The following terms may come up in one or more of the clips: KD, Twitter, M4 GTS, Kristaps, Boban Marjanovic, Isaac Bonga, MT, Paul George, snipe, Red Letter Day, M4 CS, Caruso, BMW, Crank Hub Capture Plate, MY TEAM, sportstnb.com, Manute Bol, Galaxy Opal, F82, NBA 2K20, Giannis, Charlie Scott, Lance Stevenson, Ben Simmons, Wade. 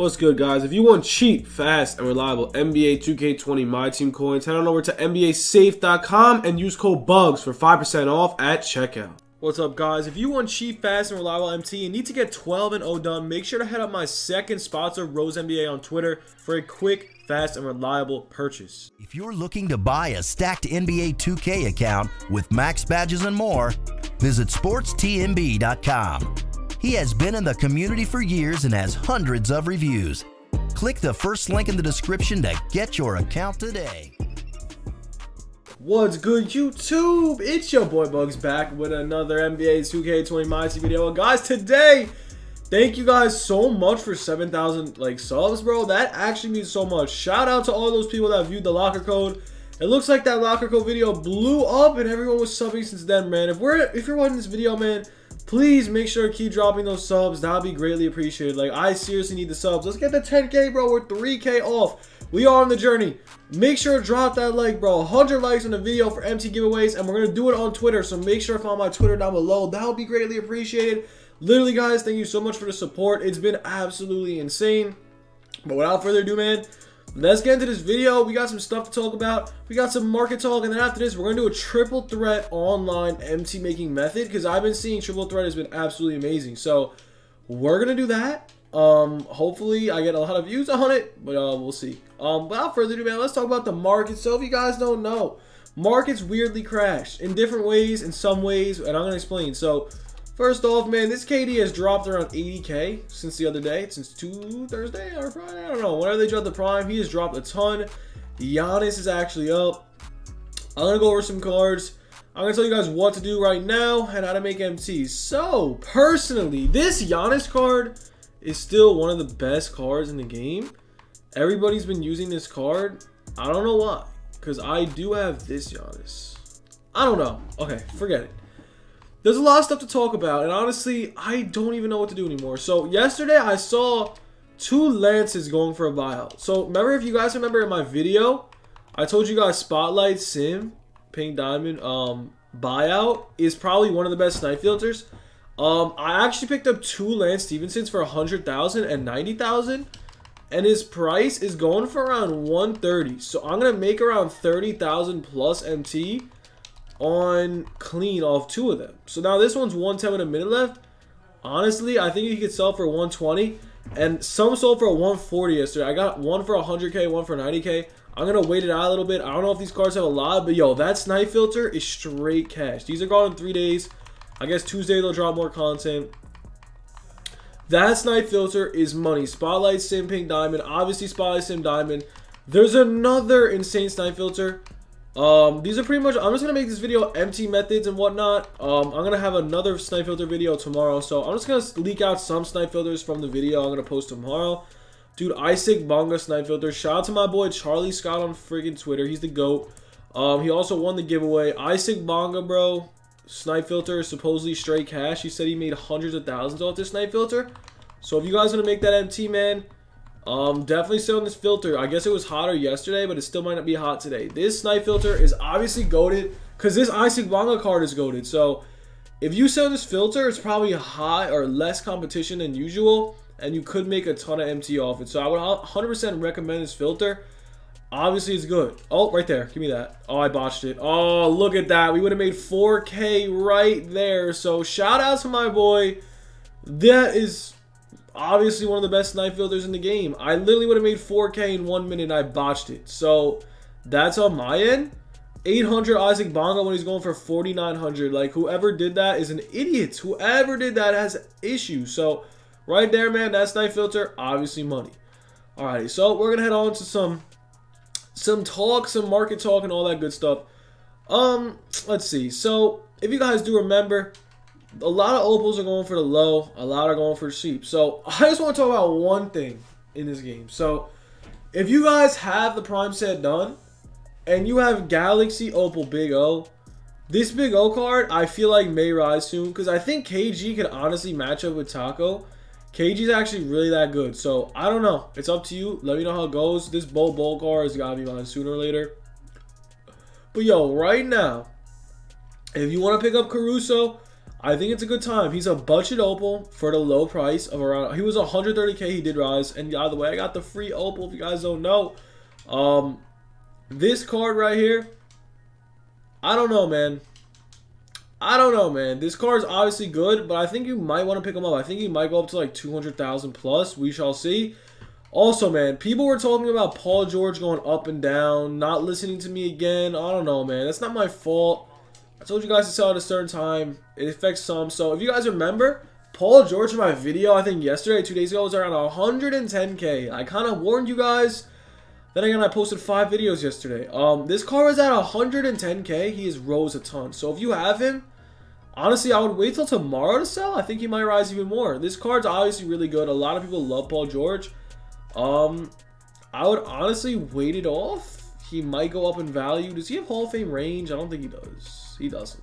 What's good, guys? If you want cheap, fast, and reliable NBA 2K20 My Team coins, head on over to nbasafe.com and use code BUGS for 5% off at checkout. What's up, guys? If you want cheap, fast, and reliable MT and need to get 12-0 done, make sure to head up my second sponsor, Rose NBA, on Twitter for a quick, fast, and reliable purchase. If you're looking to buy a stacked NBA 2K account with max badges and more, visit sportstnb.com. He has been in the community for years and has hundreds of reviews. Click the first link in the description to get your account today. What's good, YouTube? It's your boy Bugs back with another NBA 2K20 My Team video. And guys, today, thank you guys so much for 7,000 subs, bro. That actually means so much. Shout out to all those people that viewed the locker code. It looks like that locker code video blew up and everyone was subbing since then, man. If you're watching this video, man, please make sure to keep dropping those subs. That'll be greatly appreciated. Like, I seriously need the subs. Let's get the 10K, bro. We're 3K off. We are on the journey. Make sure to drop that like, bro. 100 likes on the video for MT giveaways, and we're going to do it on Twitter, so make sure to follow my Twitter down below. That'll be greatly appreciated. Literally, guys, thank you so much for the support. It's been absolutely insane. But without further ado, man, let's get into this video. We got some stuff to talk about. We got some market talk, and then after this, we're going to do a triple threat online MT making method, because I've been seeing triple threat has been absolutely amazing. So we're going to do that. Hopefully I get a lot of views on it, but we'll see. Without further ado, man, let's talk about the market. So if you guys don't know, markets weirdly crashed in different ways, in some ways, and I'm gonna explain. So first off, man, this KD has dropped around 80k since the other day, since Thursday or Friday, I don't know, whenever they dropped the prime. He has dropped a ton. Giannis is actually up. I'm gonna go over some cards. I'm gonna tell you guys what to do right now and how to make MTs. So personally, this Giannis card is still one of the best cards in the game. Everybody's been using this card. I don't know why, because I do have this Giannis. I don't know. Okay, forget it. There's a lot of stuff to talk about, and honestly, I don't even know what to do anymore. So yesterday, I saw two Lances going for a buyout. So remember, if you guys remember in my video, I told you guys Spotlight Sim, Pink Diamond, buyout is probably one of the best snipe filters. I actually picked up two Lance Stevensons for 100,000 and 90,000, and his price is going for around 130. So I'm gonna make around 30,000 plus MT on clean off two of them. So now this one's 110 with a minute left. Honestly, I think he could sell for 120, and some sold for 140 yesterday. I got one for 100k, one for 90k. I'm gonna wait it out a little bit. I don't know if these cards have a lot, but yo, that snipe filter is straight cash. These are gone in 3 days. I guess Tuesday they'll drop more content. That snipe filter is money. Spotlight Sim, Pink Diamond. Obviously Spotlight Sim, Diamond. There's another insane snipe filter. These are pretty much, I'm just going to make this video MT methods and whatnot. I'm going to have another snipe filter video tomorrow. So I'm just going to leak out some snipe filters from the video I'm going to post tomorrow. Dude, Isaac Bonga snipe filter. Shout out to my boy Charlie Scott on freaking Twitter. He's the GOAT. He also won the giveaway. Isaac Bonga, bro. Snipe filter is supposedly straight cash. He said he made hundreds of thousands off this snipe filter. So if you guys want to make that MT, man, definitely stay on this filter. I guess it was hotter yesterday, but it still might not be hot today. This snipe filter is obviously goated, because this Isaac Bonga card is goated. So if you sell this filter, it's probably high or less competition than usual, and you could make a ton of MT off it. So I would 100% recommend this filter. Obviously, it's good. Oh, right there. Give me that. Oh, I botched it. Oh, look at that. We would have made 4K right there. So, shout out to my boy. That is obviously one of the best snipe filters in the game. I literally would have made 4K in 1 minute, and I botched it. So, that's on my end. 800 Isaac Bonga when he's going for 4,900. Like, whoever did that is an idiot. Whoever did that has issues. So, right there, man. That snipe filter, obviously money. Alrighty. So, we're going to head on to some market talk and all that good stuff. Let's see. So if you guys do remember, a lot of opals are going for the low, a lot are going for cheap. So I just want to talk about one thing in this game. So if you guys have the prime set done and you have Galaxy Opal Big O, this Big O card I feel like may rise soon, because I think KG could honestly match up with Taco. KG's actually really that good. So, I don't know. It's up to you. Let me know how it goes. This Boban card has got to be mine sooner or later. But, yo, right now, if you want to pick up Caruso, I think it's a good time. He's a budget opal for the low price of around, he was 130K, he did rise. And by the way, I got the free opal if you guys don't know. This card right here, I don't know, man. I don't know, man. This card is obviously good, but I think you might want to pick him up. I think he might go up to like 200,000 plus. We shall see. Also, man, people were talking about Paul George going up and down, not listening to me again. I don't know, man. That's not my fault. I told you guys to sell at a certain time. It affects some. So if you guys remember, Paul George in my video, I think yesterday, 2 days ago, was around 110K. I kind of warned you guys. Then again, I posted 5 videos yesterday. This car is at 110K. He has rose a ton. So if you have him, honestly, I would wait till tomorrow to sell. I think he might rise even more. This card's obviously really good. A lot of people love Paul George. I would honestly wait it off. He might go up in value. Does he have Hall of Fame range? I don't think he does. He doesn't.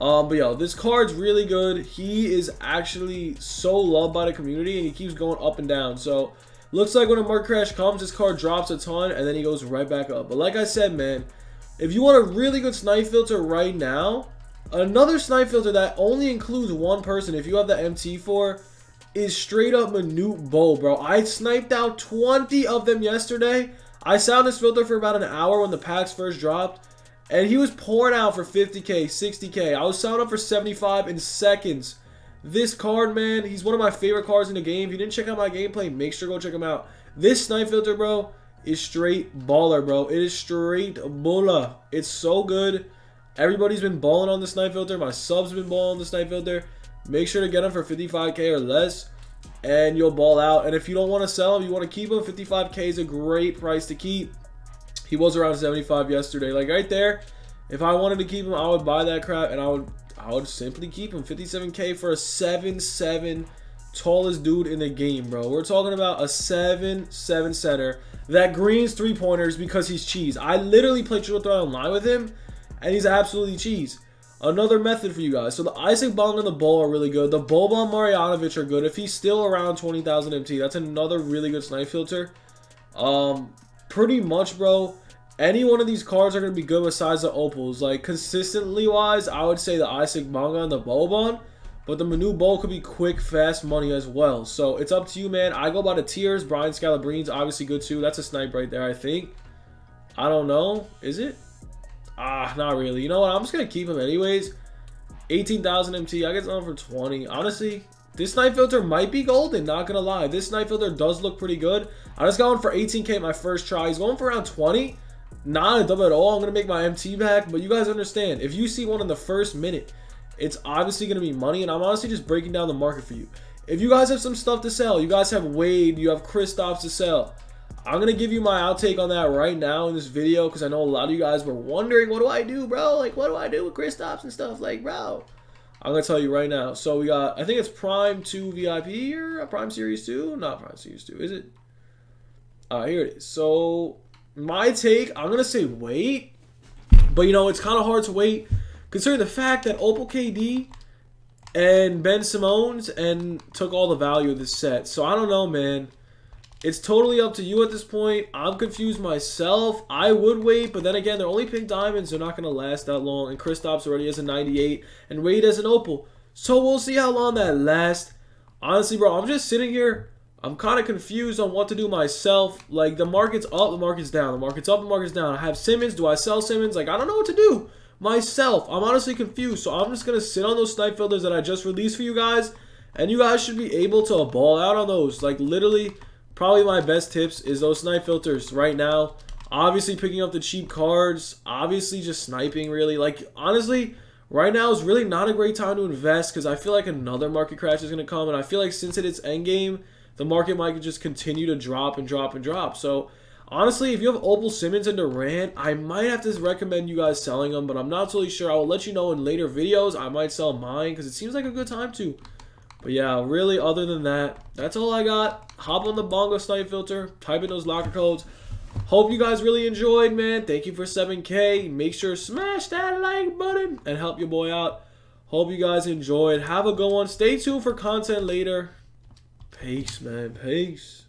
But yo, this card's really good. He is actually so loved by the community, and he keeps going up and down. So looks like when a market crash comes, this card drops a ton, and then he goes right back up. But like I said, man, if you want a really good snipe filter right now, another snipe filter that only includes one person, if you have the MT4, is straight up Manute Bol, bro. I sniped out 20 of them yesterday. I sound this filter for about an hour when the packs first dropped, and he was pouring out for 50K, 60K. I was sound up for 75 in seconds. This card, man, he's one of my favorite cards in the game. If you didn't check out my gameplay, make sure to go check him out. This snipe filter, bro, is straight baller, bro. It is straight baller. It's so good. Everybody's been balling on the snipe filter. My sub's been balling on the snipe filter. Make sure to get them for 55K or less, and you'll ball out. And if you don't want to sell them, you want to keep them, 55K is a great price to keep. He was around 75 yesterday. Like right there, if I wanted to keep him, I would buy that crap, and I would simply keep him. 57K for a 7'7", tallest dude in the game, bro. We're talking about a 7'7" center that greens 3-pointers because he's cheese. I literally played Triple Threat Online with him, and he's absolutely cheese. Another method for you guys. So the Isaac Bonga and the Bol are really good. The Boban Marjanovic are good. If he's still around 20,000 MT, that's another really good snipe filter. Pretty much, bro, any one of these cards are going to be good besides the opals. Like, consistently-wise, I would say the Isaac Bonga and the Boban. But the Manute Bol could be quick, fast money as well. So it's up to you, man. I go by the tiers. Brian Scalabrine's obviously good, too. That's a snipe right there, I think. I don't know. Is it? Ah, not really. You know what? I'm just going to keep him anyways. 18,000 MT. I get something for 20. Honestly, this snipe filter might be golden. Not going to lie. This snipe filter does look pretty good. I just got one for 18K my first try. He's going for around 20. Not a double at all. I'm going to make my MT back. But you guys understand, if you see one in the first minute, it's obviously going to be money. And I'm honestly just breaking down the market for you. If you guys have some stuff to sell, you guys have Wade, you have Kristaps to sell. I'm going to give you my outtake on that right now in this video, because I know a lot of you guys were wondering, what do I do, bro? Like, what do I do with Kristaps and stuff? Like, bro, I'm going to tell you right now. So we got, I think it's Prime 2 VIP or Prime Series 2? Not Prime Series 2, is it? Here it is. So my take, I'm going to say wait. But, you know, it's kind of hard to wait considering the fact that Opal KD and Ben Simmons and took all the value of this set. So I don't know, man. It's totally up to you at this point. I'm confused myself. I would wait, but then again, they're only pink diamonds. They're not going to last that long. And Kristaps already has a 98, and Wade has an opal. So we'll see how long that lasts. Honestly, bro, I'm just sitting here. I'm kind of confused on what to do myself. Like, the market's up, the market's down. The market's up, the market's down. I have Simmons. Do I sell Simmons? Like, I don't know what to do myself. I'm honestly confused. So I'm just going to sit on those snipe filters that I just released for you guys. And you guys should be able to ball out on those. Like, literally, probably my best tips is those snipe filters right now. Obviously picking up the cheap cards. Obviously just sniping, really. Like, honestly, right now is really not a great time to invest, because I feel like another market crash is going to come. And I feel like since it's endgame, the market might just continue to drop and drop and drop. So, honestly, if you have Opal, Simmons, and Durant, I might have to recommend you guys selling them. But I'm not totally sure. I will let you know in later videos. I might sell mine because it seems like a good time to. But yeah, really, other than that, that's all I got. Hop on the Bonga snipe filter. Type in those locker codes. Hope you guys really enjoyed, man. Thank you for 7K. Make sure to smash that like button and help your boy out. Hope you guys enjoyed. Have a good one. Stay tuned for content later. Peace, man. Peace.